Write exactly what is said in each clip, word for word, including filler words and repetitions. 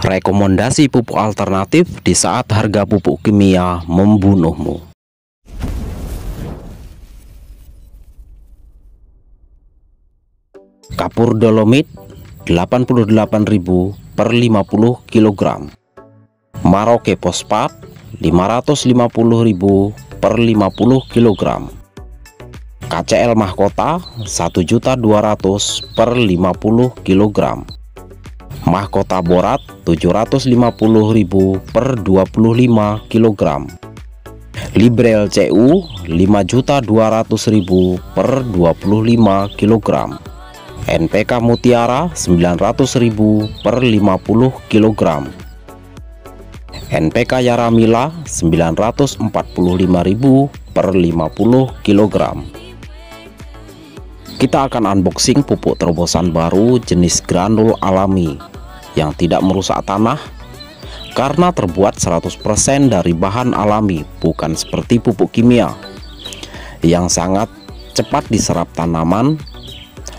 Rekomendasi pupuk alternatif di saat harga pupuk kimia membunuhmu. Kapur dolomit delapan puluh delapan ribu per lima puluh kilogram. Maroke pospat lima ratus lima puluh ribu per lima puluh kilogram. K C L Mahkota satu juta dua ratus ribu per lima puluh kilogram. Mahkota borat tujuh ratus lima puluh ribu per dua puluh lima kilogram. Librel C U lima juta dua ratus ribu per dua puluh lima kilogram. N P K Mutiara sembilan ratus ribu per lima puluh kilogram. N P K Yaramila sembilan ratus empat puluh lima ribu per lima puluh kilogram. Kita akan unboxing pupuk terobosan baru jenis granul alami yang tidak merusak tanah karena terbuat seratus persen dari bahan alami, bukan seperti pupuk kimia yang sangat cepat diserap tanaman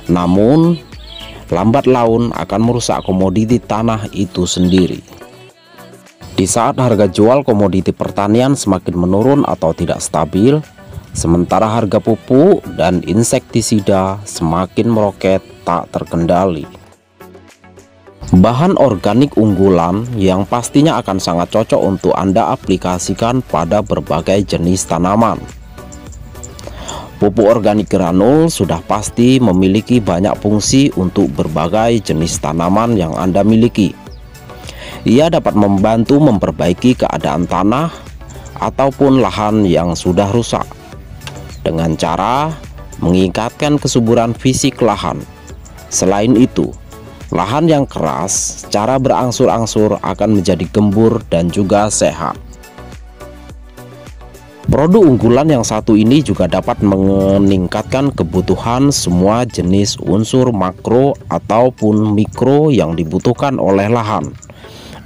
namun lambat laun akan merusak komoditi tanah itu sendiri. Di saat harga jual komoditi pertanian semakin menurun atau tidak stabil, sementara harga pupuk dan insektisida semakin meroket tak terkendali. Bahan organik unggulan yang pastinya akan sangat cocok untuk Anda aplikasikan pada berbagai jenis tanaman. Pupuk organik granul sudah pasti memiliki banyak fungsi untuk berbagai jenis tanaman yang Anda miliki. Ia dapat membantu memperbaiki keadaan tanah ataupun lahan yang sudah rusak dengan cara meningkatkan kesuburan fisik lahan. Selain itu, lahan yang keras secara berangsur-angsur akan menjadi gembur dan juga sehat. Produk unggulan yang satu ini juga dapat meningkatkan kebutuhan semua jenis unsur makro ataupun mikro yang dibutuhkan oleh lahan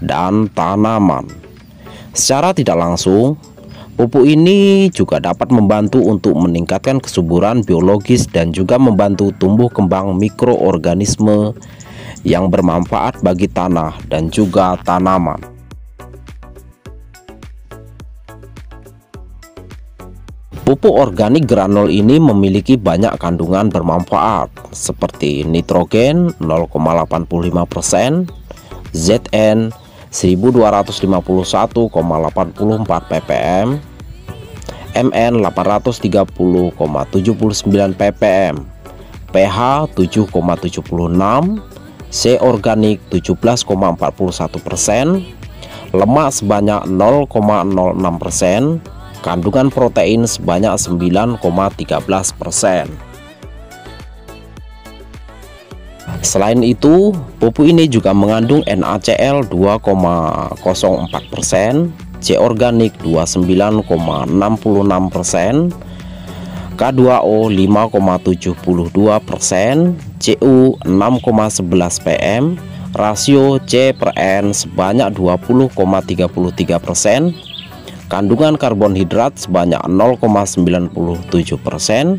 dan tanaman. Secara tidak langsung, pupuk ini juga dapat membantu untuk meningkatkan kesuburan biologis dan juga membantu tumbuh kembang mikroorganisme yang bermanfaat bagi tanah dan juga tanaman. Pupuk organik granul ini memiliki banyak kandungan bermanfaat seperti nitrogen nol koma delapan lima persen, Z N seribu dua ratus lima puluh satu koma delapan empat ppm, M N delapan ratus tiga puluh koma tujuh sembilan ppm, pH tujuh koma tujuh enam, C organik tujuh belas koma empat satu persen, lemak sebanyak nol koma nol enam persen, kandungan protein sebanyak sembilan koma satu tiga persen. Selain itu, pupuk ini juga mengandung NaCl dua koma nol empat persen, C organik dua puluh sembilan koma enam enam persen, K dua O lima koma tujuh dua persen, C U enam koma sebelas pm, rasio C per N sebanyak dua puluh koma tiga tiga persen, kandungan karbohidrat sebanyak nol koma sembilan tujuh persen,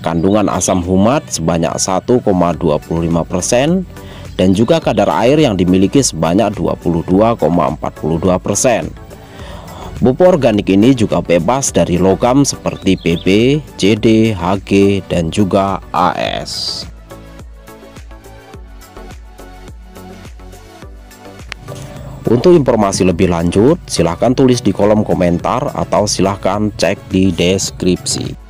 kandungan asam humat sebanyak satu koma dua lima persen, dan juga kadar air yang dimiliki sebanyak dua puluh dua koma empat dua persen. Pupuk organik ini juga bebas dari logam seperti P B, C D, H G, dan juga A S. Untuk informasi lebih lanjut, silahkan tulis di kolom komentar atau silahkan cek di deskripsi.